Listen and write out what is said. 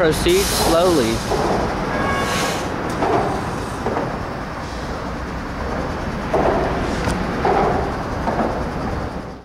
proceed slowly.